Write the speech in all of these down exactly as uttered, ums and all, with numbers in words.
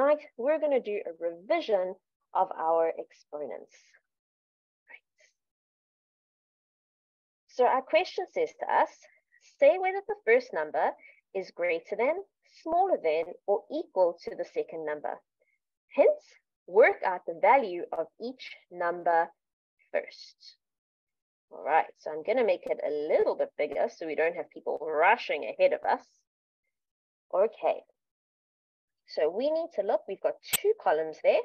tonight, we're going to do a revision of our exponents. Great. So our question says to us, say whether the first number is greater than, smaller than, or equal to the second number. Hence, work out the value of each number first. All right, so I'm going to make it a little bit bigger so we don't have people rushing ahead of us. Okay, so we need to look, we've got two columns there,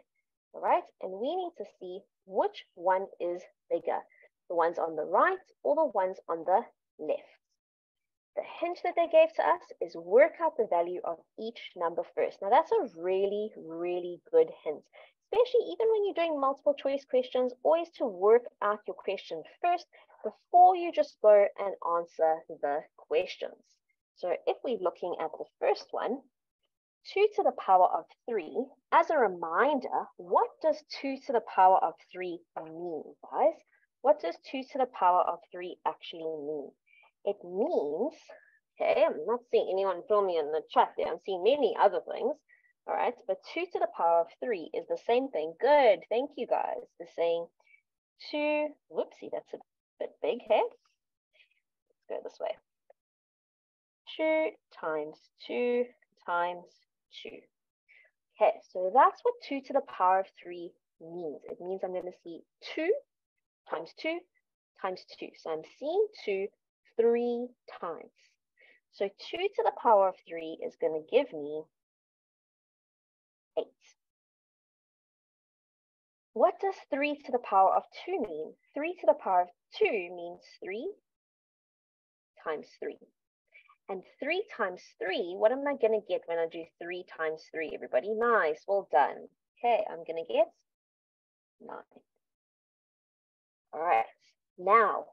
all right, and we need to see which one is bigger, the ones on the right or the ones on the left. The hint that they gave to us is work out the value of each number first. Now that's a really, really good hint, especially even when you're doing multiple choice questions, always to work out your question first before you just go and answer the questions. So if we're looking at the first one, two to the power of three, as a reminder, what does two to the power of three mean, guys? What does two to the power of three actually mean? It means, okay, I'm not seeing anyone film me in the chat there. I'm seeing many other things. All right, but two to the power of three is the same thing. Good, thank you guys. They're saying two, whoopsie, that's a bit big here. Let's go this way. Two times two times two. Okay, so that's what two to the power of three means. It means I'm gonna see two times two times two. So I'm seeing two three times. So two to the power of three is going to give me eight. What does three to the power of two mean? three to the power of two means three times three. And three times three, what am I going to get when I do three times three, everybody? Nice, well done. Okay, I'm going to get nine. All right, now,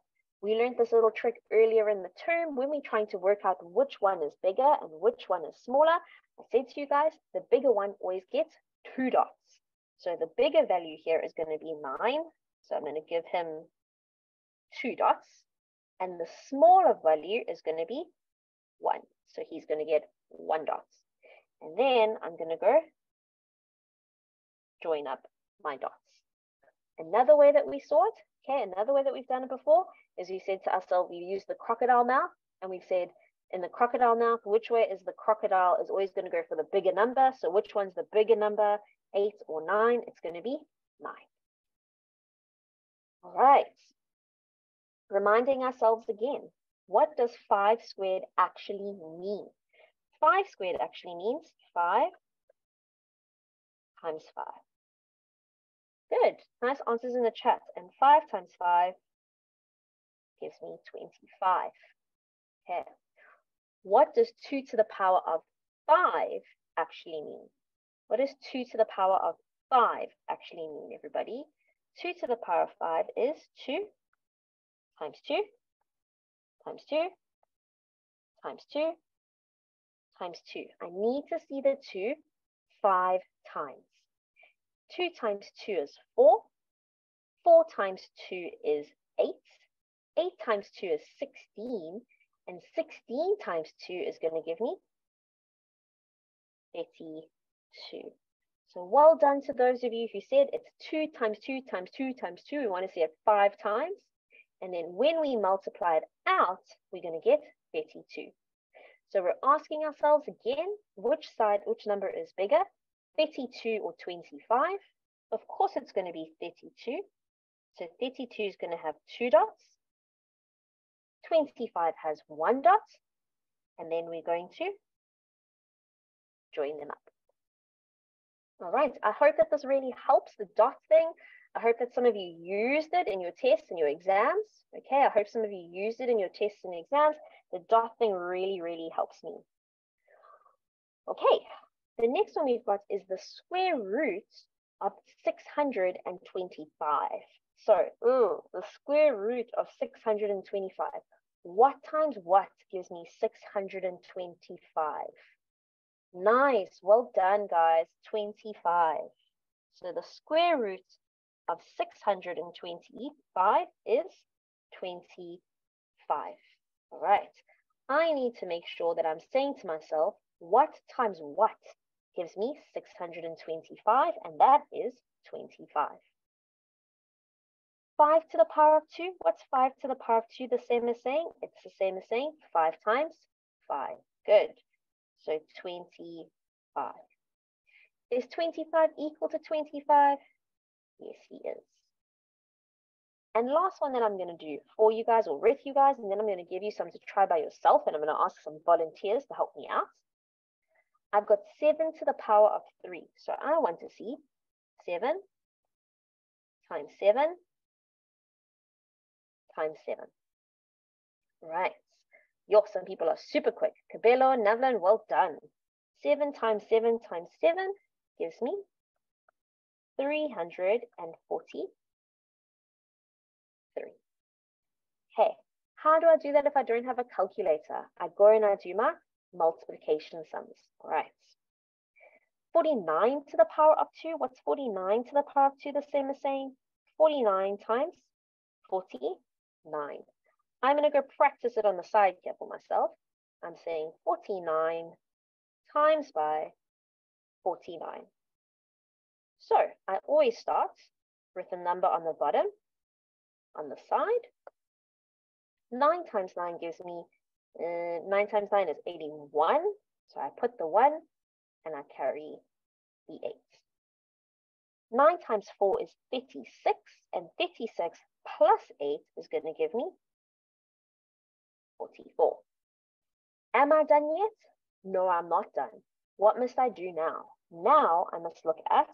we learned this little trick earlier in the term when we're trying to work out which one is bigger and which one is smaller. I said to you guys, the bigger one always gets two dots. So the bigger value here is going to be nine. So I'm going to give him two dots. And the smaller value is going to be one. So he's going to get one dot. And then I'm going to go join up my dots. Another way that we saw it, okay, another way that we've done it before is we said to ourselves, we used the crocodile mouth, and we've said in the crocodile mouth, which way is the crocodile is always going to go for the bigger number. So which one's the bigger number, eight or nine? It's going to be nine. All right. Reminding ourselves again, what does five squared actually mean? Five squared actually means five times five. Good, nice answers in the chat. And five times five gives me twenty-five. Okay, what does two to the power of five actually mean? What does two to the power of five actually mean, everybody? two to the power of five is two times two times two times two times two. I need to see the two five times. two times two is four, four times two is eight, eight times two is sixteen, and sixteen times two is going to give me thirty-two. So well done to those of you who said it's two times two times two times two. We want to see it five times, and then when we multiply it out, we're going to get thirty-two. So we're asking ourselves again, which side, which number is bigger? thirty-two or twenty-five? Of course it's going to be thirty-two. So thirty-two is going to have two dots. twenty-five has one dot. And then we're going to join them up. All right, I hope that this really helps, the dot thing. I hope that some of you used it in your tests and your exams. Okay, I hope some of you used it in your tests and exams. The dot thing really, really helps me. Okay. The next one we've got is the square root of six hundred twenty-five. So, ooh, the square root of six hundred twenty-five. What times what gives me six hundred twenty-five? Nice, well done, guys, twenty-five. So the square root of six hundred twenty-five is twenty-five. All right, I need to make sure that I'm saying to myself, what times what gives me six hundred twenty-five, and that is twenty-five. five to the power of two, what's five to the power of two the same as saying? It's the same as saying five times five. Good. So twenty-five. Is twenty-five equal to twenty-five? Yes, he is. And last one that I'm going to do for you guys or with you guys, and then I'm going to give you some to try by yourself, and I'm going to ask some volunteers to help me out. I've got seven to the power of three. So I want to see seven times seven times seven. Right. Yo, some people are super quick. Cabello, Navlan, well done. seven times seven times seven gives me three hundred forty-three. Okay, how do I do that if I don't have a calculator? I go and I do my multiplication sums. All right. forty-nine to the power of two. What's forty-nine to the power of two the same as saying? forty-nine times forty-nine. I'm going to go practice it on the side here for myself. I'm saying forty-nine times by forty-nine. So I always start with a number on the bottom, on the side. nine times nine gives me, uh, nine times nine is eighty-one. So I put the one and I carry the eight. nine times four is thirty-six, and thirty-six plus eight is going to give me forty-four. Am I done yet? No, I'm not done. What must I do now? Now I must look at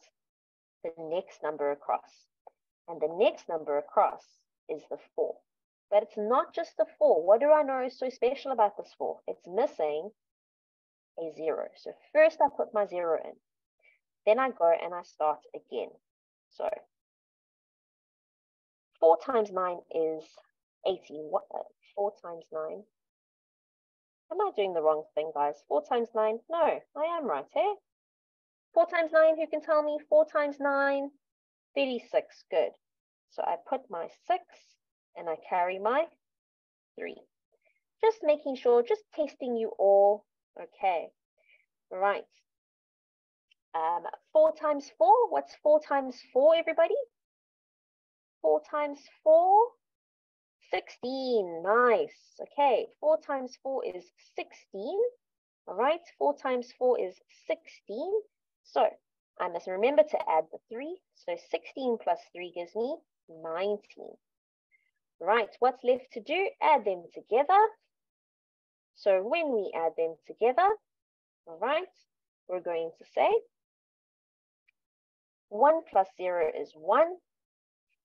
the next number across. And the next number across is the four. But it's not just the four. What do I know is so special about this four? It's missing a zero. So first I put my zero in. Then I go and I start again. So four times nine is eighty-one. four times nine. Am I doing the wrong thing, guys? four times nine? No, I am right, eh? four times nine, who can tell me? four times nine, thirty-six. Good. So I put my six. And I carry my three. Just making sure, just testing you all. Okay, right. Um, four times four, what's four times four, everybody? Four times four, sixteen, nice. Okay, four times four is sixteen. All right, four times four is sixteen. So I must remember to add the three. So sixteen plus three gives me nineteen. Right, what's left to do? Add them together. So when we add them together, all right, we're going to say one plus zero is one,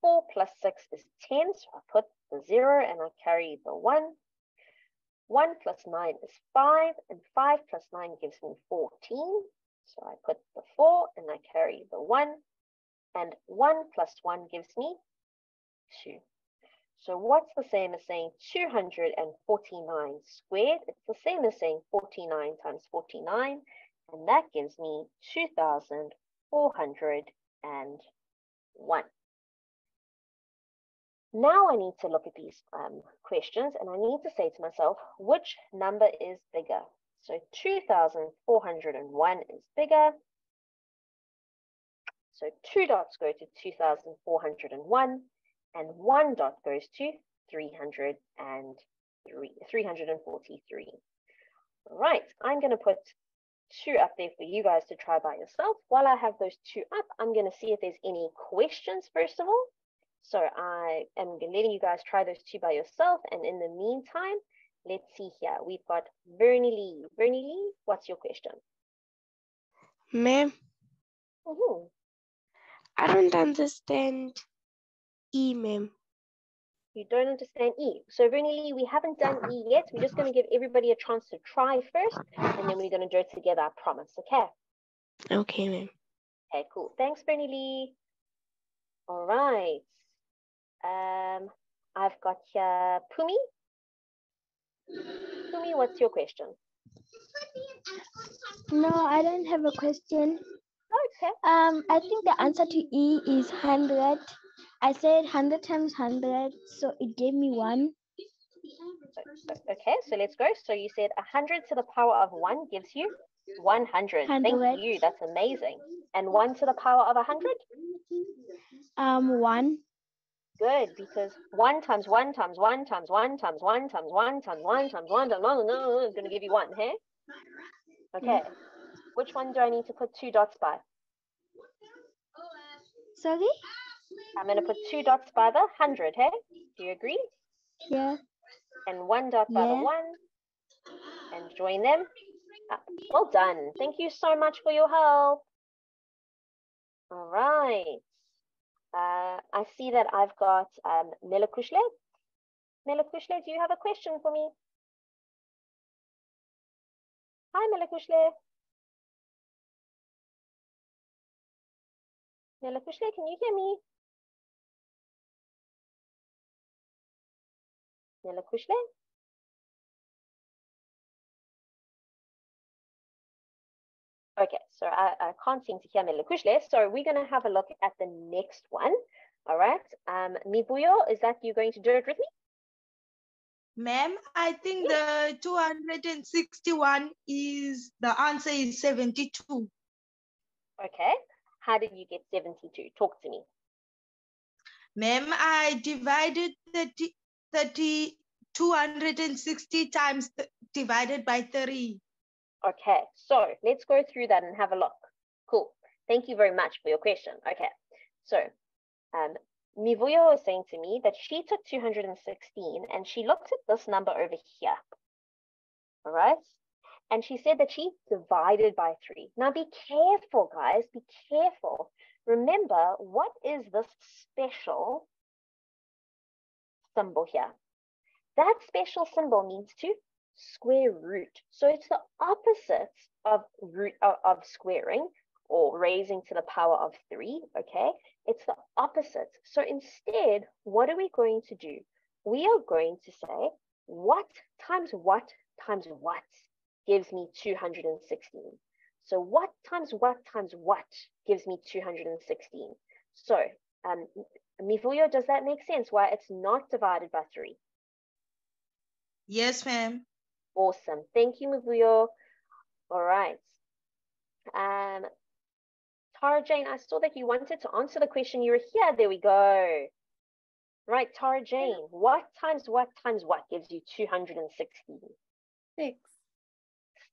four plus six is ten, so I put the zero and I carry the one. one plus nine is five, and five plus nine gives me fourteen, so I put the four and I carry the one, and one plus one gives me two. So what's the same as saying two hundred forty-nine squared? It's the same as saying forty-nine times forty-nine, and that gives me two thousand four hundred one. Now I need to look at these um, questions, and I need to say to myself, which number is bigger? So two thousand four hundred one is bigger. So two dots go to two thousand four hundred one. And one dot goes to three hundred forty-three. Right, I'm going to put two up there for you guys to try by yourself. While I have those two up, I'm going to see if there's any questions, first of all. So I am letting you guys try those two by yourself. And in the meantime, let's see here. We've got Bernie Lee. Bernie Lee, what's your question? Ma'am, mm-hmm. I don't understand E, ma'am. You don't understand E. So, Verini, we haven't done E yet. We're just going to give everybody a chance to try first, and then we're going to do it together, I promise. Okay? Okay, ma'am. Okay, cool. Thanks, Verini Lee. All right. Um, I've got here Pumi. Pumi, what's your question? No, I don't have a question. Okay. Um, I think the answer to E is one hundred. I said one hundred times one hundred, so it gave me one. Okay, so let's go. So you said one hundred to the power of one gives you one hundred. Thank you. That's amazing. And one to the power of one hundred? Um, one. Good, because one times one times one times one times one times one times one times one times one is going to give you one, hey? Okay. Which one do I need to put two dots by? Sorry? I'm going to put two dots by the one hundred, hey? Do you agree? Yeah. And one dot by the one. And join them. Well done. Thank you so much for your help. All right. Uh, I see that I've got um, Mlakuhle. Mlakuhle, do you have a question for me? Hi, Mlakuhle. Mlakuhle, can you hear me? Mlakuhle? Okay, so I, I can't seem to hear Mlakuhle, so we're going to have a look at the next one. All right. Um, Mvuyo, is that you going to do it with me? Ma'am, I think yes. The two hundred sixty-one is, the answer is seventy-two. Okay, how did you get seventy-two? Talk to me. Ma'am, I divided thirty, thirty, two hundred sixty times th divided by three. Okay, so let's go through that and have a look. Cool. Thank you very much for your question. Okay, so um, Mvuyo was saying to me that she took two hundred sixteen and she looked at this number over here. All right. And she said that she divided by three. Now be careful, guys. Be careful. Remember, what is this special symbol here? That special symbol means to square root. So it's the opposite of root uh, of squaring or raising to the power of three, okay? It's the opposite. So instead, what are we going to do? We are going to say, what times what times what gives me two hundred sixteen? So what times what times what gives me two hundred sixteen? So, um, Mvuyo, does that make sense why it's not divided by three? Yes, ma'am. Awesome. Thank you, Mvuyo. All right. Um, Tara Jane, I saw that you wanted to answer the question. You were here. There we go. Right, Tara Jane, what times what times what gives you two hundred sixteen? Six.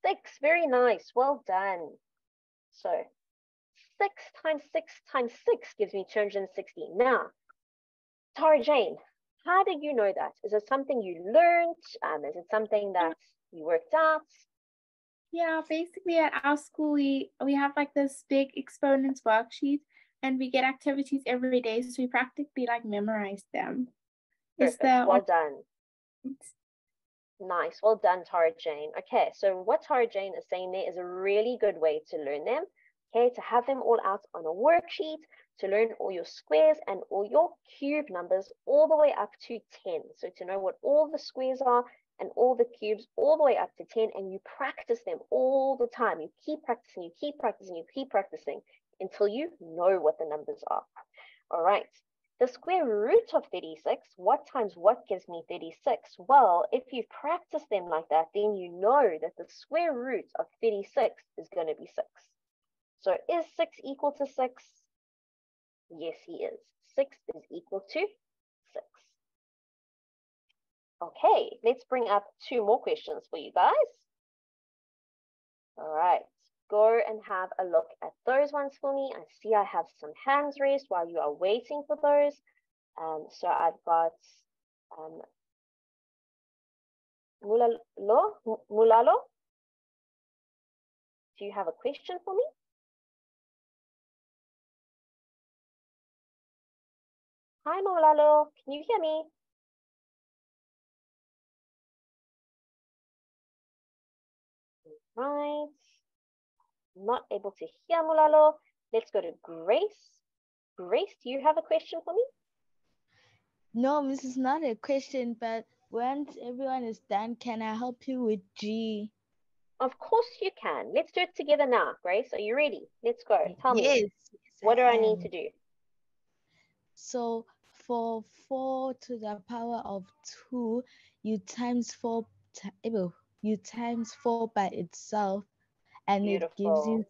Six. Very nice. Well done. So, six times six times six gives me two hundred sixteen. Now, Tara Jane, how did you know that? Is it something you learned? Um, is it something that you worked out? Yeah, basically at our school, we, we have like this big exponents worksheet and we get activities every day. So we practically like memorize them. Is that well done. Nice. Well done, Tara Jane. Okay, so what Tara Jane is saying there is a really good way to learn them. Okay, to have them all out on a worksheet, to learn all your squares and all your cube numbers all the way up to ten. So to know what all the squares are and all the cubes all the way up to ten, and you practice them all the time. You keep practicing, you keep practicing, you keep practicing until you know what the numbers are. All right, the square root of thirty-six, what times what gives me thirty-six? Well, if you practice them like that, then you know that the square root of thirty-six is going to be six. So is six equal to six? Yes, he is. six is equal to six. Okay, let's bring up two more questions for you guys. All right, go and have a look at those ones for me. I see I have some hands raised while you are waiting for those. Um, so I've got um, Mulalo. Mulalo, do you have a question for me? Hi, Mulalo, can you hear me? Right. Not able to hear Mulalo. Let's go to Grace. Grace, do you have a question for me? No, this is not a question, but once everyone is done, can I help you with G? Of course you can. Let's do it together now, Grace. Are you ready? Let's go. Tell me. Yes. What do I need to do? So for four to the power of two, you times four, you times four by itself, and Beautiful. It gives you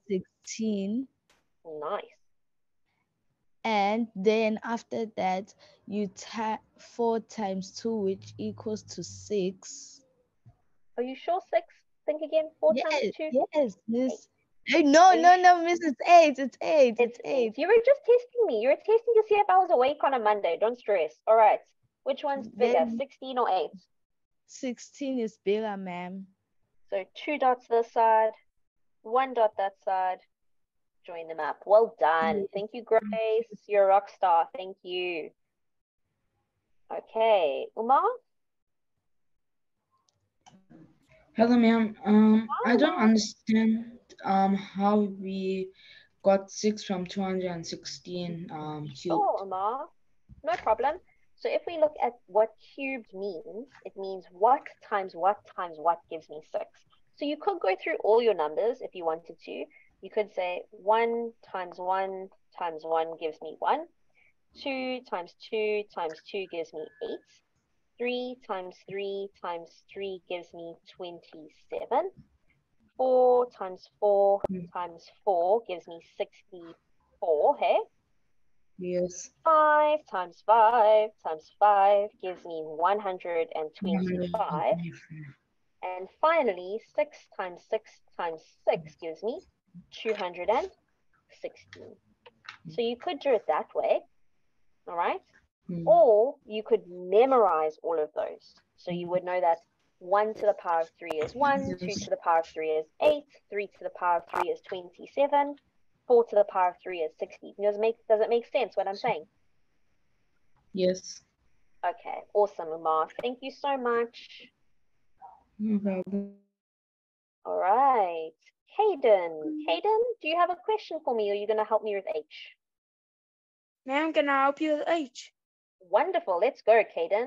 sixteen. Nice. And then after that, you type four times two, which equals to six. Are you sure six? Think again. Four yes, times two. Yes, Miss. Eight. No, no, no, Miss. It's eight. It's eight. It's, it's eight. eight. You were just testing me. You were testing to see if I was awake on a Monday. Don't stress. All right. Which one's bigger, then, sixteen or eight? sixteen is bigger, ma'am. So two dots this side, one dot that side. Join them up. Well done. Thank you, Grace. You're a rock star. Thank you. Okay, Uma? Hello, ma'am. Um, I don't understand um how we got six from two hundred sixteen um cubed. Oh, Uma. No problem. So if we look at what cubed means, it means what times what times what gives me six. So you could go through all your numbers if you wanted to. You could say one times one times one gives me one. Two times two times two gives me eight. Three times three times three gives me twenty-seven. Four times four times four gives me sixty-four, hey? Yes. Five times five times five gives me one hundred twenty-five. And finally, six times six times six gives me two hundred sixteen. So you could do it that way, all right? Mm. Or you could memorize all of those. So you would know that one to the power of three is one, two to the power of three is eight, three to the power of three is twenty-seven, four to the power of three is sixty. Does it make, does it make sense what I'm saying? Yes. Okay, awesome, Amar. Thank you so much. No problem. All right. Caden, Caden, do you have a question for me, or are you going to help me with H? Ma'am, can I help you with H? Wonderful. Let's go, Caden.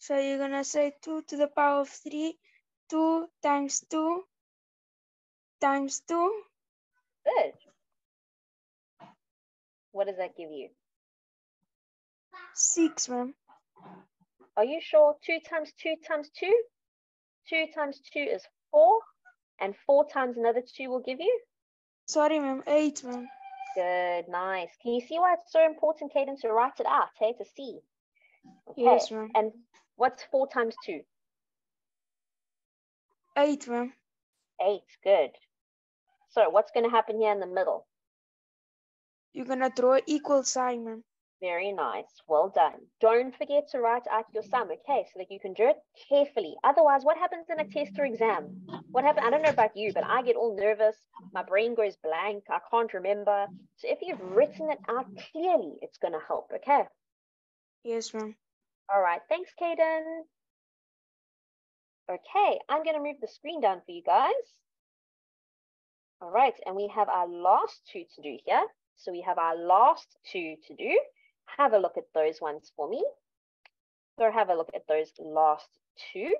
So you're going to say two to the power of three, two times two times two. Good. What does that give you? six, ma'am. Are you sure? two times two times two? two times two is four. And four times another two will give you? Sorry, ma'am. Eight, ma'am. Good, nice. Can you see why it's so important, Caden, to write it out, hey, to see? Okay. Yes, ma'am. And what's four times two? Eight, ma'am. Eight, good. So what's going to happen here in the middle? You're going to draw an equal sign, ma'am. Very nice. Well done. Don't forget to write out your sum, okay, so that you can do it carefully. Otherwise, what happens in a test or exam? What happens? I don't know about you, but I get all nervous. My brain goes blank. I can't remember. So if you've written it out clearly, it's going to help, okay? Yes, ma'am. All right. Thanks, Caden. Okay. I'm going to move the screen down for you guys. All right. And we have our last two to do here. So we have our last two to do. Have a look at those ones for me. So have a look at those last two.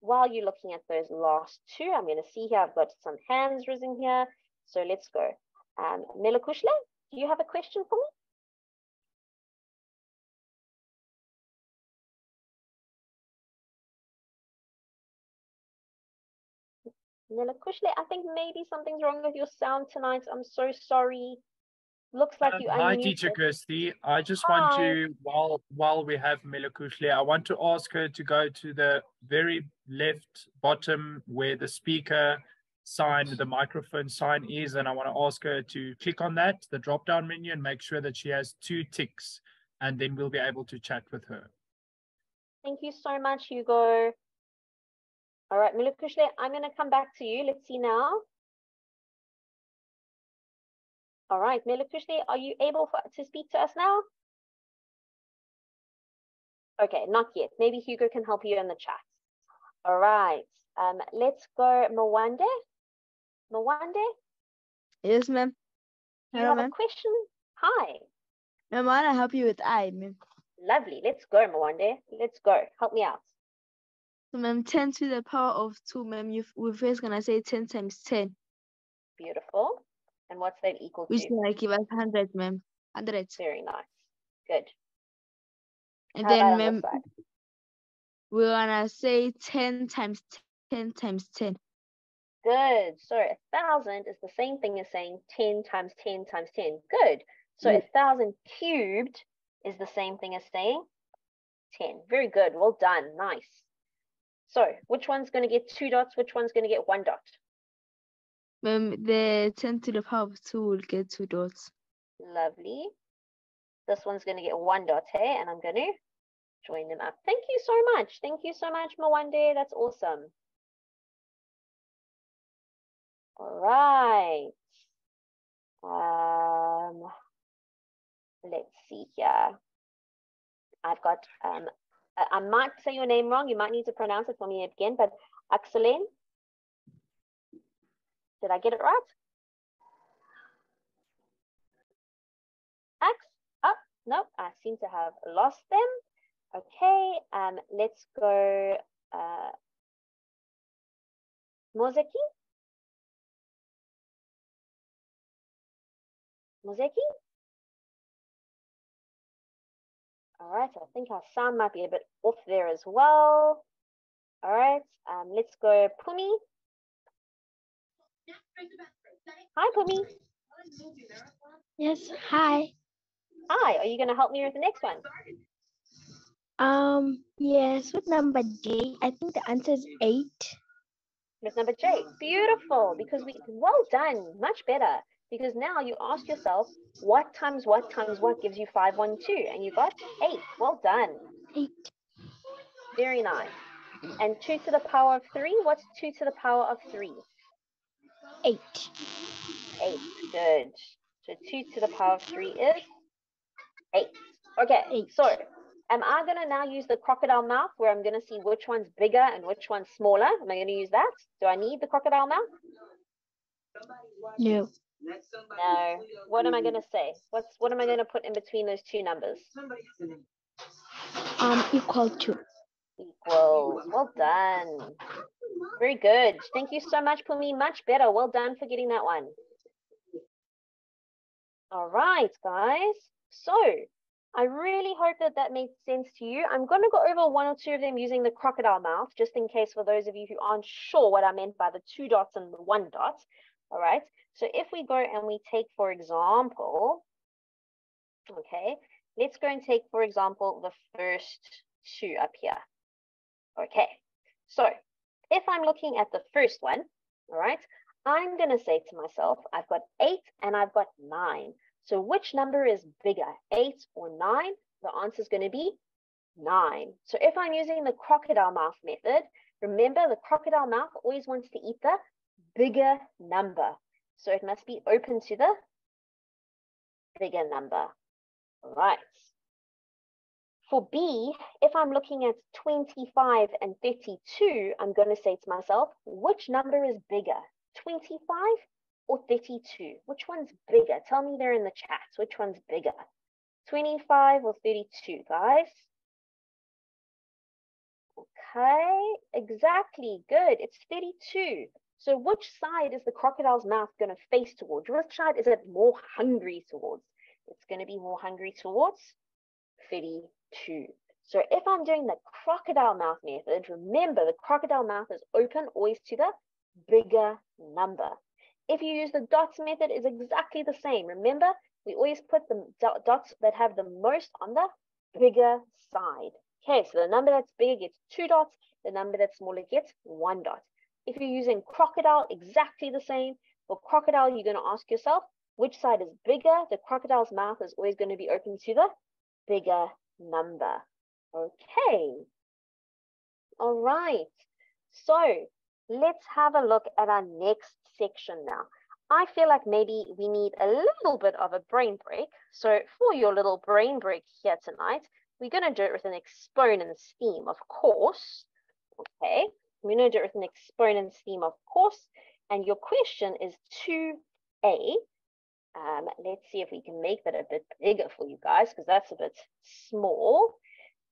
While you're looking at those last two, I'm going to see here, I've got some hands risen here. So let's go. Um, Mlakuhle, do you have a question for me? Mlakuhle, I think maybe something's wrong with your sound tonight. I'm so sorry. Looks like um, you unmuted. Hi, Teacher Kirsty. I just hi. want to, while while we have Mlakuhle, I want to ask her to go to the very left bottom where the speaker sign, the microphone sign is, and I want to ask her to click on that, the drop-down menu, and make sure that she has two ticks, and then we'll be able to chat with her. Thank you so much, Hugo. All right, Mlakuhle, I'm going to come back to you. Let's see now. All right, Mlakuhle, are you able for, to speak to us now? Okay, not yet. Maybe Hugo can help you in the chat. All right, um, let's go Mawande. Mawande? Yes, ma'am. You have a question? Hi. I want to help you with I, ma'am. Lovely. Let's go, Mawande. Let's go. Help me out. So, ma'am, ten to the power of two, ma'am. We're first going to say ten times ten. Beautiful. And what's that equal to? Which will give us one hundred, ma'am. one hundred. Very nice. Good. And how then, ma'am, we're going to say ten times ten times ten. Good. So a thousand is the same thing as saying ten times ten times ten. Good. So mm. a thousand cubed is the same thing as saying ten. Very good. Well done. Nice. So which one's going to get two dots? Which one's going to get one dot? Um, the ten to the power of two will get two dots. Lovely. This one's going to get one dot, hey? And I'm going to join them up. Thank you so much. Thank you so much, Mawande. That's awesome. All right. Um, let's see here. I've got, um, I, I might say your name wrong. You might need to pronounce it for me again, but Axeline. Did I get it right? Ax, up, oh, no, I seem to have lost them. Okay, um, let's go, uh, Moseki. Moseki? All right, I think our sound might be a bit off there as well. All right, um, let's go Pumi. Hi, Pumi. Yes, hi. Hi, are you going to help me with the next one? Um, yes, with number J, I think the answer is eight. With number J, beautiful, because we, well done, much better. Because now you ask yourself, what times what times what gives you five, one, two? And you got eight. Well done. Eight. Very nice. And two to the power of three. What's two to the power of three? Eight. Eight. Good. So two to the power of three is eight. Okay. Eight. So am I going to now use the crocodile mouth where I'm going to see which one's bigger and which one's smaller? Am I going to use that? Do I need the crocodile mouth? No. No. What am I going to say? What's what am I going to put in between those two numbers? Um, equal to. Equals. Well done. Very good. Thank you so much, Pumi. Much better. Well done for getting that one. All right, guys. So I really hope that that made sense to you. I'm going to go over one or two of them using the crocodile mouth, just in case for those of you who aren't sure what I meant by the two dots and the one dot. All right, so if we go and we take, for example, okay, let's go and take, for example, the first two up here. Okay, so if I'm looking at the first one, all right, I'm going to say to myself, I've got eight and I've got nine. So which number is bigger, eight or nine? The answer is going to be nine. So if I'm using the crocodile mouth method, remember the crocodile mouth always wants to eat the bigger number, so it must be open to the bigger number. All right. For B, if I'm looking at twenty-five and thirty-two, I'm going to say to myself, which number is bigger, twenty-five or thirty-two? Which one's bigger? Tell me there in the chat, which one's bigger, twenty-five or thirty-two, guys? Okay, exactly, good, it's thirty-two. So which side is the crocodile's mouth going to face towards? Which side is it more hungry towards? It's going to be more hungry towards thirty-two. So if I'm doing the crocodile mouth method, remember the crocodile mouth is open always to the bigger number. If you use the dots method, it's exactly the same. Remember, we always put the dots that have the most on the bigger side. Okay, so the number that's bigger gets two dots. The number that's smaller gets one dot. If you're using crocodile, exactly the same. For crocodile, you're going to ask yourself, which side is bigger? The crocodile's mouth is always going to be open to the bigger number. Okay. All right. So let's have a look at our next section now. I feel like maybe we need a little bit of a brain break. So for your little brain break here tonight, we're going to do it with an exponent scheme, of course. Okay. We're going to do it with an exponent scheme, of course. And your question is two A. Um, let's see if we can make that a bit bigger for you guys, because that's a bit small.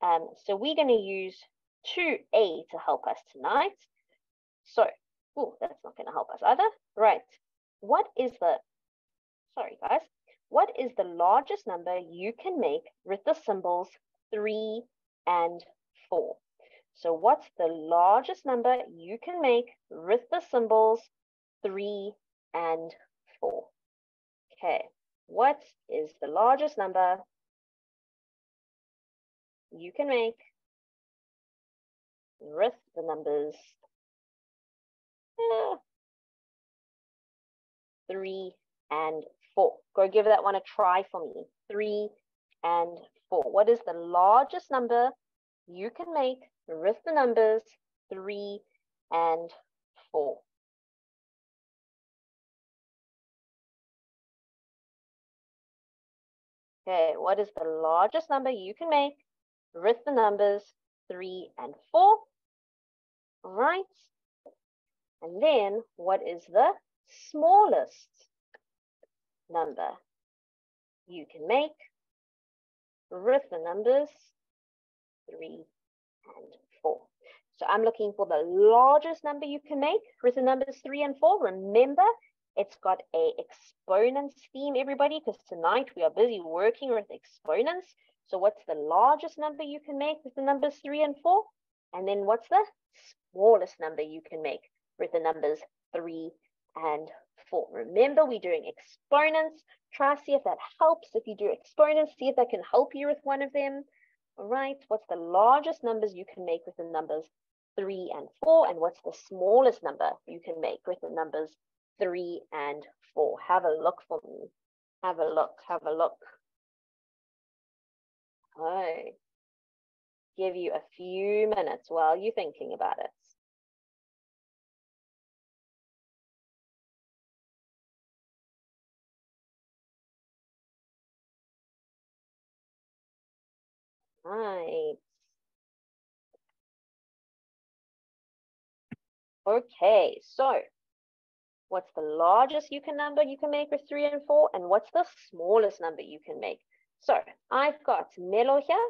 Um, so we're going to use two A to help us tonight. So, oh, that's not going to help us either. Right. What is the, sorry, guys. What is the largest number you can make with the symbols three and four? So what's the largest number you can make with the symbols three, and four. Okay, what is the largest number you can make with the numbers uh, three and four? Go give that one a try for me. Three and four. What is the largest number you can make with the numbers three and four? Okay, what is the largest number you can make with the numbers three and four? All right. And then what is the smallest number you can make with the numbers three and four? So I'm looking for the largest number you can make with the numbers three and four. Remember, it's got a exponents theme, everybody, because tonight we are busy working with exponents. So what's the largest number you can make with the numbers three and four? And then what's the smallest number you can make with the numbers three and four? Remember, we're doing exponents. Try to see if that helps. If you do exponents, see if that can help you with one of them. All right, what's the largest numbers you can make with the numbers three and four? And what's the smallest number you can make with the numbers three and four? Have a look for me. Have a look, have a look. I give you a few minutes while you're thinking about it. Right. Okay, so what's the largest you can number you can make with three and four? And what's the smallest number you can make? So I've got Melo here.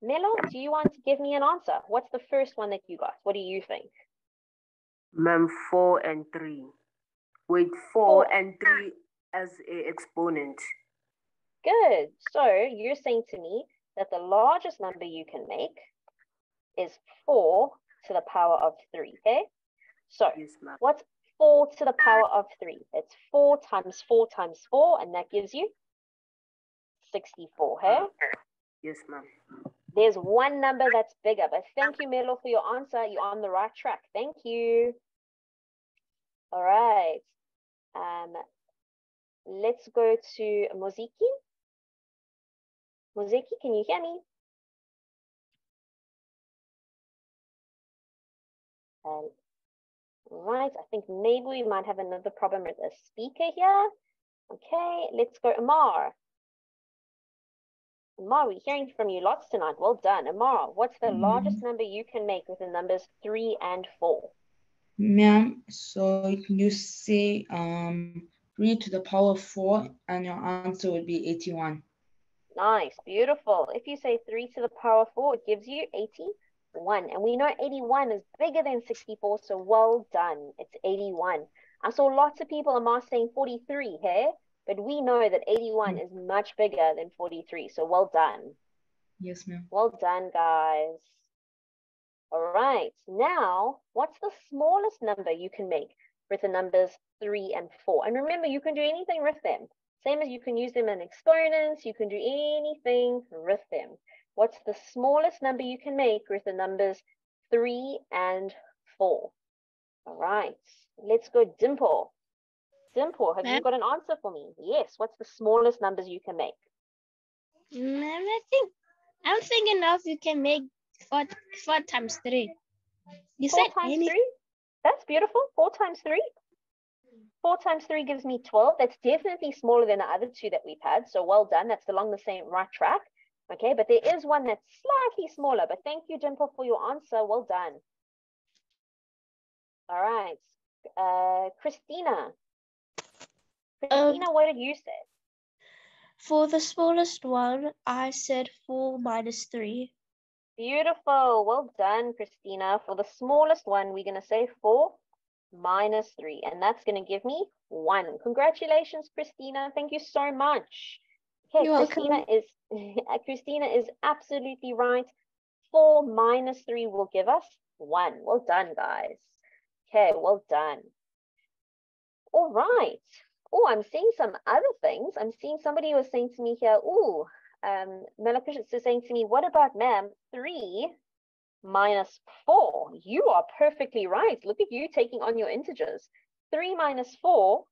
Melo, do you want to give me an answer? What's the first one that you got? What do you think? Ma'am, four and three. With four, four and three as an exponent. Good. So you're saying to me that the largest number you can make is four to the power of three, okay? So yes, what's four to the power of three? It's four times four times four, and that gives you sixty-four, hey? Yes, ma'am. There's one number that's bigger, but thank you, Melo, for your answer. You're on the right track. Thank you. All right. Um, let's go to Moseki. Moseki, can you hear me? Um, right, I think maybe we might have another problem with the speaker here. Okay, let's go Amar. Amar, we're hearing from you lots tonight. Well done. Amar, what's the mm-hmm. largest number you can make with the numbers three and four? Ma'am, so if you say um, three to the power of four, and your answer would be eighty-one. Nice, beautiful. If you say three to the power of four, it gives you eighty-one. And we know eighty-one is bigger than sixty-four, so well done. It's eighty-one. I saw lots of people, Amar, saying forty-three here, but we know that eighty-one is much bigger than forty-three, so well done. Yes, ma'am. Well done, guys. All right, now, what's the smallest number you can make with the numbers three and four? And remember, you can do anything with them. Same as you can use them in exponents, you can do anything with them. What's the smallest number you can make with the numbers three and four? All right, let's go Dimple. Dimple, have you got an answer for me? Yes, what's the smallest numbers you can make? Ma'am, I think, I'm thinking of you can make four, four times three. You four said times any... three? That's beautiful, four times three. Four times three gives me twelve. That's definitely smaller than the other two that we've had. So well done. That's along the same right track. Okay, but there is one that's slightly smaller. But thank you, Dimple, for your answer. Well done. All right. Uh, Christina. Christina, um, what did you say? For the smallest one, I said four minus three. Beautiful. Well done, Christina. For the smallest one, we're going to say four minus three, and that's going to give me one. Congratulations, Christina. Thank you so much. Okay, You're Christina welcome. is Christina is absolutely right. Four minus three will give us one. Well done, guys. Okay, well done. all right. Oh, I'm seeing some other things. I'm seeing somebody was saying to me here, oh, um, Malikis is saying to me, what about ma'am, three minus four? You are perfectly right. Look at you taking on your integers. Three minus four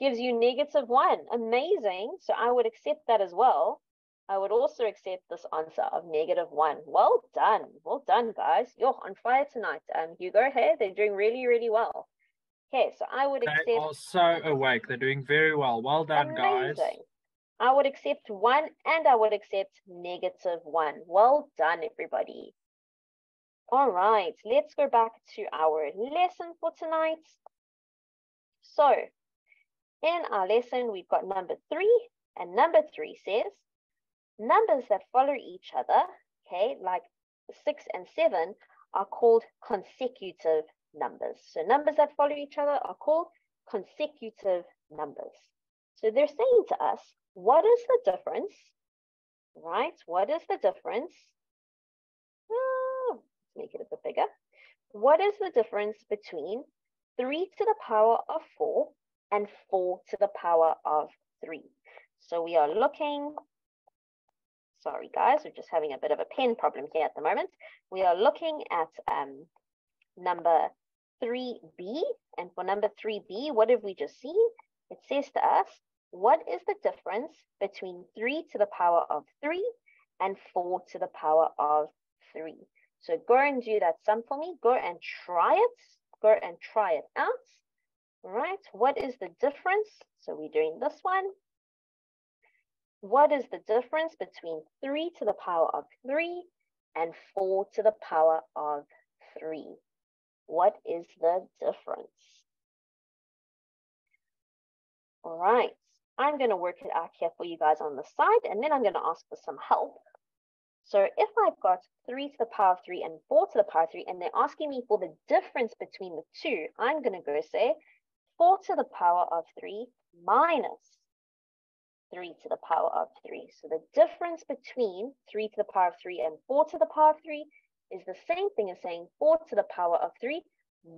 gives you negative one. Amazing. So I would accept that as well. I would also accept this answer of negative one. Well done. Well done, guys. You're on fire tonight. Um, Hugo, hey, they're doing really, really well. Okay, so I would accept... They are so awake. They're doing very well. Well done, amazing. Guys. I would accept one and I would accept negative one. Well done, everybody. All right, let's go back to our lesson for tonight. So, in our lesson, we've got number three, and number three says, numbers that follow each other, okay, like six and seven, are called consecutive numbers. So numbers that follow each other are called consecutive numbers. So they're saying to us, what is the difference, right? What is the difference? Oh, let's make it a bit bigger. What is the difference between three to the power of four and four to the power of three? So we are looking... Sorry, guys, we're just having a bit of a pen problem here at the moment. We are looking at um, number three B. And for number three B, what have we just seen? It says to us, what is the difference between three to the power of three and four to the power of three? So go and do that sum for me. Go and try it. Go and try it out. All right, what is the difference? So we're doing this one. What is the difference between three to the power of three and four to the power of three? What is the difference? All right, I'm going to work it out here for you guys on the side, and then I'm going to ask for some help. So if I've got three to the power of three and four to the power of three, and they're asking me for the difference between the two, I'm going to go say four to the power of three minus three to the power of three. So the difference between three to the power of three and four to the power of three is the same thing as saying four to the power of three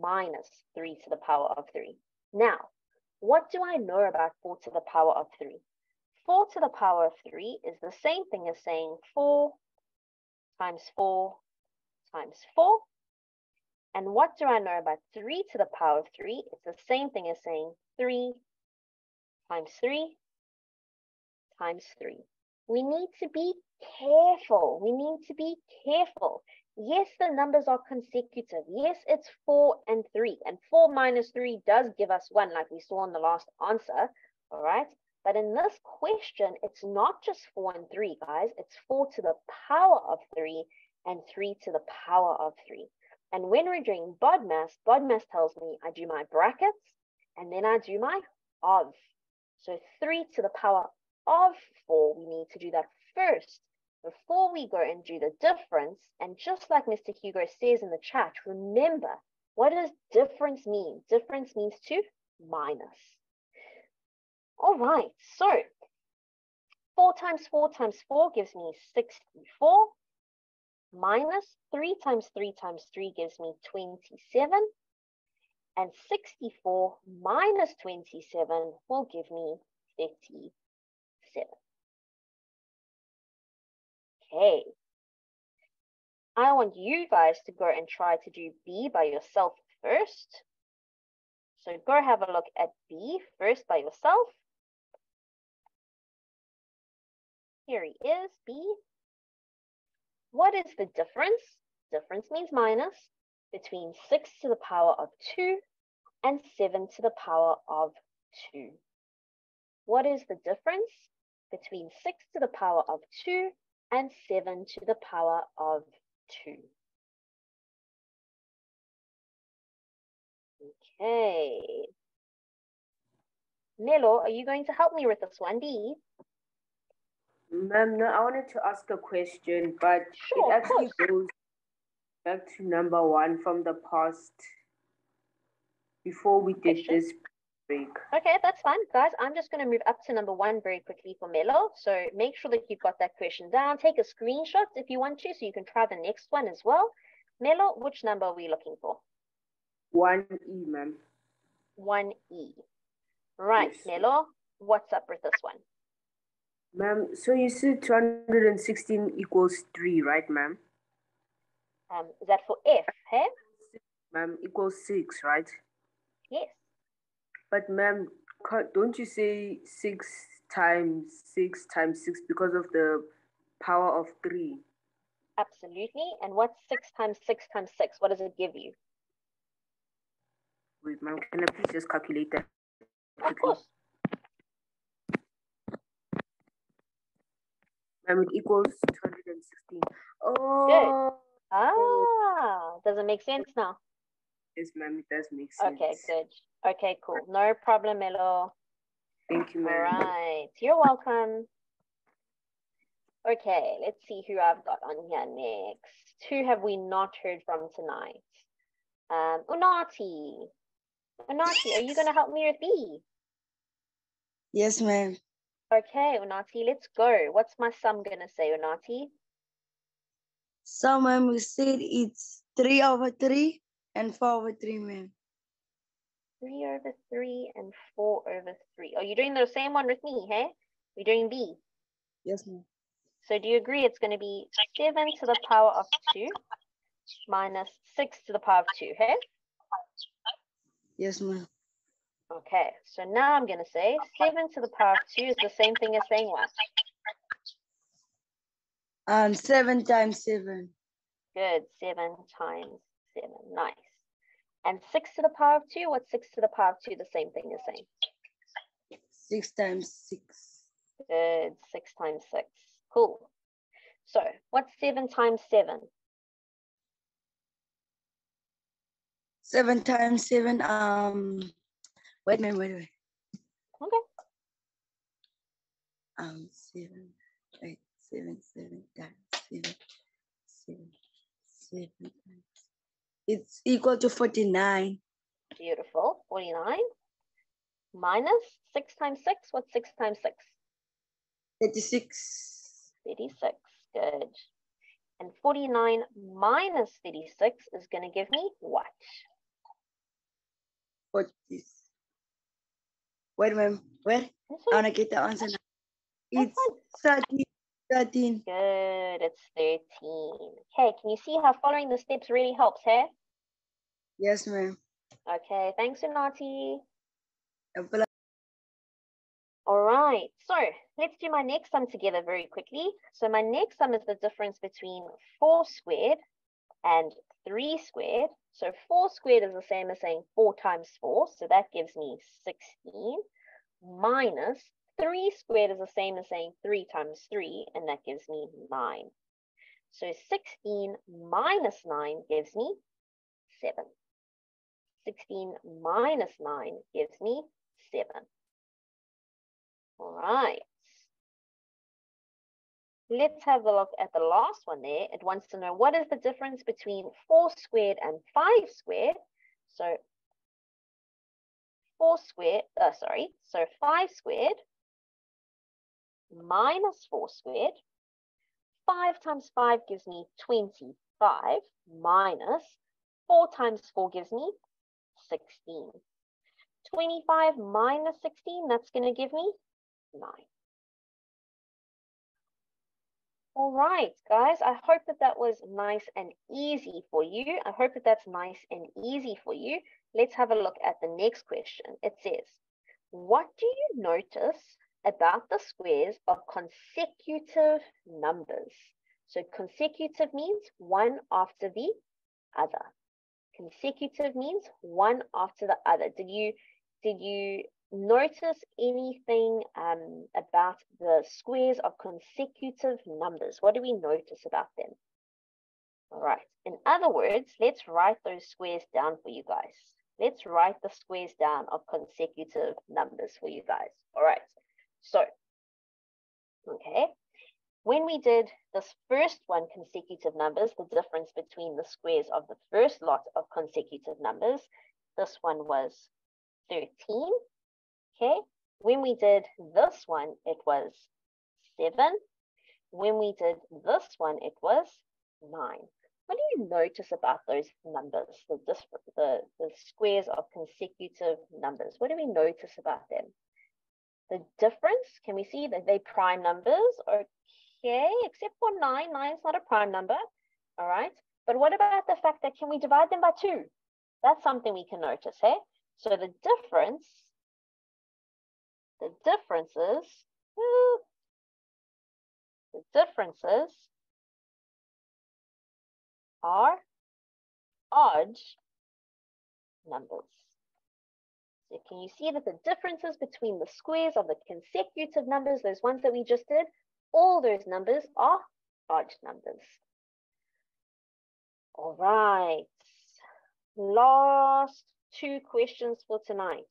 minus three to the power of three. Now, what do I know about four to the power of three? four to the power of three is the same thing as saying four times four times four. And what do I know about three to the power of three? It's the same thing as saying three times three times three. We need to be careful. We need to be careful. Yes, the numbers are consecutive. Yes, it's four and three. And four minus three does give us one, like we saw in the last answer. All right. But in this question, it's not just four and three, guys. It's four to the power of three and three to the power of three. And when we're doing BODMAS, BODMAS tells me I do my brackets and then I do my of. So three to the power of four, we need to do that first before we go and do the difference. And just like Mister Hugo says in the chat, remember, what does difference mean? Difference means to minus. All right, so four times four times four gives me sixty-four, minus three times three times three gives me twenty-seven, and sixty-four minus twenty-seven will give me thirty. Okay, I want you guys to go and try to do B by yourself first. So go have a look at B first by yourself. Here he is, B. What is the difference? Difference means minus between six to the power of two and seven to the power of two. What is the difference between six to the power of two and seven to the power of two? Okay. Melo, are you going to help me with this one, D? Ma'am, no, I wanted to ask a question, but sure, it actually goes back to number one from the past before we did question. this. Break. Okay, that's fine, guys. I'm just going to move up to number one very quickly for Melo. So make sure that you've got that question down. Take a screenshot if you want to, so you can try the next one as well. Melo, which number are we looking for? one E, ma'am. one E. Right, yes. Melo, what's up with this one? Ma'am, so you said two hundred sixteen equals three, right, ma'am? Um, is that for F, hey? Ma'am, equals six, right? Yes. But ma'am, don't you say six times six times six because of the power of three? Absolutely. And what's six times six times six? What does it give you? Wait, ma'am, can I please just calculate that? Of course. Ma'am, it equals two hundred sixteen. Oh. Good. Ah, does it make sense now? Yes, ma'am, it does make sense. Okay, good. Okay, cool. No problem, Melo. Thank you, ma'am. All right, you're welcome. Okay, let's see who I've got on here next. Who have we not heard from tonight? Um, Unati. Unati, are you going to help me with B? Yes, ma'am. Okay, Unati, let's go. What's my sum going to say, Unati? So, ma'am, we said it's three over three and four over three, ma'am. three over three and four over three. Are you doing the same one with me, hey? We're doing B. Yes, ma'am. So do you agree it's going to be seven to the power of two minus six to the power of two, hey? Yes, ma'am. Okay, so now I'm going to say seven to the power of two is the same thing as saying what? Um, seven times seven. Good, seven times seven, nice. And six to the power of two, what's six to the power of two? The same thing you're saying. Six times six. Good, six times six, cool. So what's seven times seven? Seven times seven, um, wait a minute, wait a minute. Okay. Um, seven, eight. Seven, seven times seven, seven, seven times. It's equal to forty-nine. Beautiful, forty-nine. Minus six times six, what's six times six? thirty-six. thirty-six, good. And forty-nine minus thirty-six is gonna give me what? forty. Wait, ma'am, wait. I wanna get the answer now. It's thirty. thirteen. Good, it's thirteen. Okay, can you see how following the steps really helps, hey? Yes, ma'am. Okay, thanks, Unati. All right, so let's do my next sum together very quickly. So my next sum is the difference between four squared and three squared. So four squared is the same as saying four times four, so that gives me sixteen minus three squared is the same as saying three times three, and that gives me nine. So sixteen minus nine gives me seven. sixteen minus nine gives me seven. All right. Let's have a look at the last one there. It wants to know what is the difference between four squared and five squared. So four squared, uh, sorry, so five squared. Minus four squared, five times five gives me twenty-five, minus four times four gives me sixteen. twenty-five minus sixteen, that's going to give me nine. All right, guys, I hope that that was nice and easy for you. I hope that that's nice and easy for you. Let's have a look at the next question. It says, what do you notice about the squares of consecutive numbers? So consecutive means one after the other. Consecutive means one after the other. Did you, did you notice anything um, about the squares of consecutive numbers? What do we notice about them? All right, in other words, let's write those squares down for you guys. Let's write the squares down of consecutive numbers for you guys. All right. So, okay, when we did this first one, consecutive numbers, the difference between the squares of the first lot of consecutive numbers, this one was thirteen, okay? When we did this one, it was seven. When we did this one, it was nine. What do you notice about those numbers, the, the, the squares of consecutive numbers? What do we notice about them? The difference, can we see that they prime numbers? Okay, except for nine, nine's not a prime number, all right? But what about the fact that can we divide them by two? That's something we can notice, hey? So the difference, the differences, woo, the differences are odd numbers. So can you see that the differences between the squares of the consecutive numbers, those ones that we just did, all those numbers are odd numbers. All right, last two questions for tonight.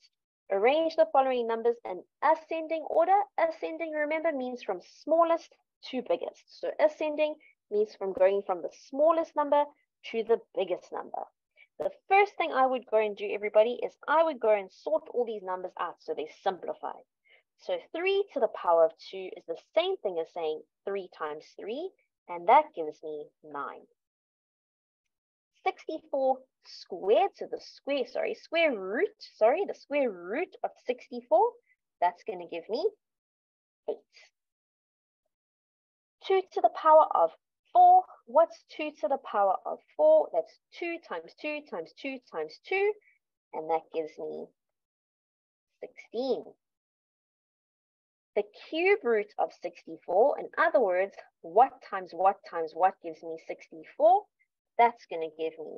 Arrange the following numbers in ascending order. Ascending, remember, means from smallest to biggest. So ascending means from going from the smallest number to the biggest number. The first thing I would go and do, everybody, is I would go and sort all these numbers out so they're simplified. So three to the power of two is the same thing as saying three times three, and that gives me nine. sixty-four squared, so the square, sorry, square root, sorry, the square root of sixty-four, that's going to give me eight. two to the power of four, what's two to the power of four? That's two times two times two times two, and that gives me sixteen. The cube root of sixty-four, in other words, what times what times what gives me sixty-four? That's going to give me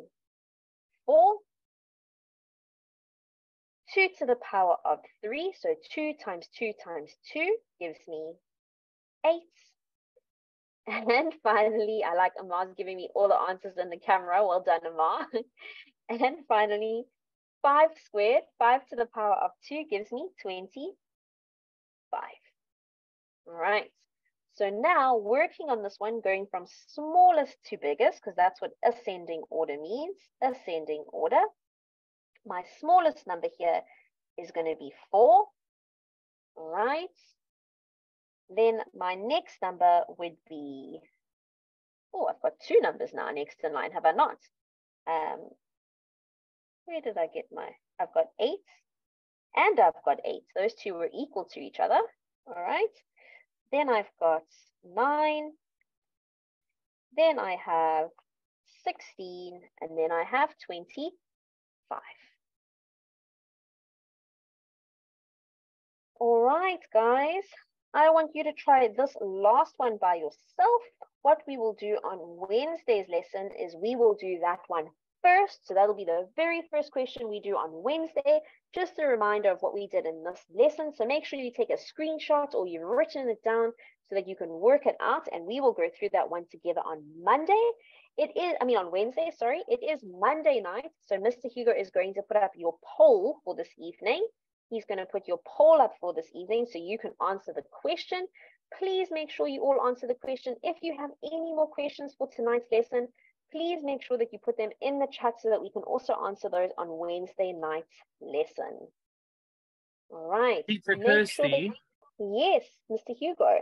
four. two to the power of three, so two times two times two gives me eight. And finally, I like Amar's giving me all the answers in the camera. Well done, Amar. And finally, five squared, five to the power of two gives me twenty-five. All right. So now working on this one, going from smallest to biggest, because that's what ascending order means, ascending order. My smallest number here is going to be four, all right? Then my next number would be, oh, I've got two numbers now next in line, have I not? Um, where did I get my, I've got eight and I've got eight. Those two were equal to each other, all right? Then I've got nine, then I have sixteen, and then I have twenty-five. All right, guys, I want you to try this last one by yourself. What we will do on Wednesday's lesson is we will do that one first. So that'll be the very first question we do on Wednesday. Just a reminder of what we did in this lesson. So make sure you take a screenshot or you've written it down so that you can work it out. And we will go through that one together on Monday. It is, I mean, on Wednesday, sorry. It is Monday night. So Mister Hugo is going to put up your poll for this evening. He's going to put your poll up for this evening so you can answer the question. Please make sure you all answer the question. If you have any more questions for tonight's lesson, please make sure that you put them in the chat so that we can also answer those on Wednesday night's lesson. All right. Teacher Kirsty. Yes, Mister Hugo.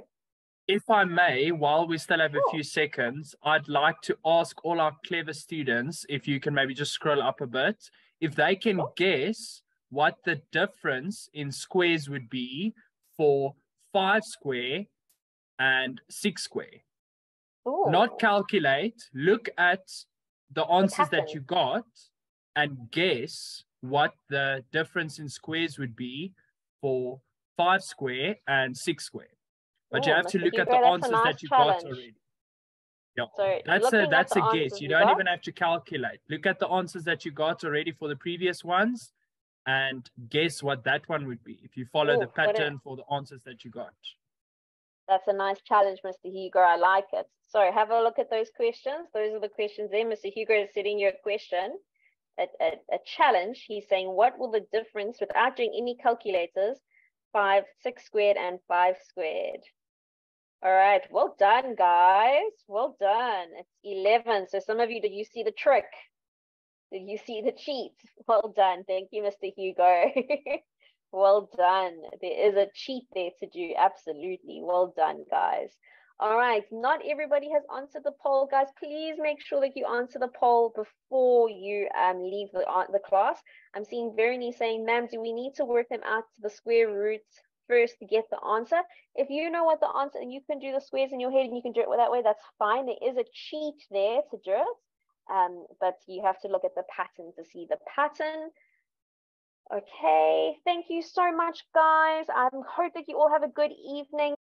If I may, while we still have sure. a few seconds, I'd like to ask all our clever students, if you can maybe just scroll up a bit, if they can sure. guess what the difference in squares would be for five square and six square. Ooh. Not calculate, look at the answers that you got and guess what the difference in squares would be for five square and six square. But Ooh, you have to look at the answers nice that you challenge. got already. Yeah. So that's a, that's a guess. You don't got? even have to calculate. Look at the answers that you got already for the previous ones and guess what that one would be if you follow Ooh, the pattern for the answers that you got. That's a nice challenge, Mister Hugo. I like it. So have a look at those questions. Those are the questions there. Mister Hugo is setting you a question, a, a, a challenge. He's saying, what will the difference, without doing any calculators, five, six squared and five squared. All right. Well done, guys. Well done. It's eleven. So some of you, did you see the trick? Did you see the cheat? Well done. Thank you, Mister Hugo. Well done. There is a cheat there to do. Absolutely. Well done, guys. All right, not everybody has answered the poll, guys. Please make sure that you answer the poll before you um, leave the, uh, the class. I'm seeing Verini saying, ma'am, do we need to work them out to the square root first to get the answer? If you know what the answer, and you can do the squares in your head and you can do it that way, that's fine. There is a cheat there to do it, um, but you have to look at the pattern to see the pattern. Okay, thank you so much, guys. I hope that you all have a good evening.